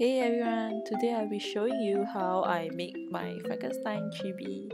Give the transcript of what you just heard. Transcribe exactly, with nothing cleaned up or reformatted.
Hey everyone, today I'll be showing you how I make my Frankenstein Chibi.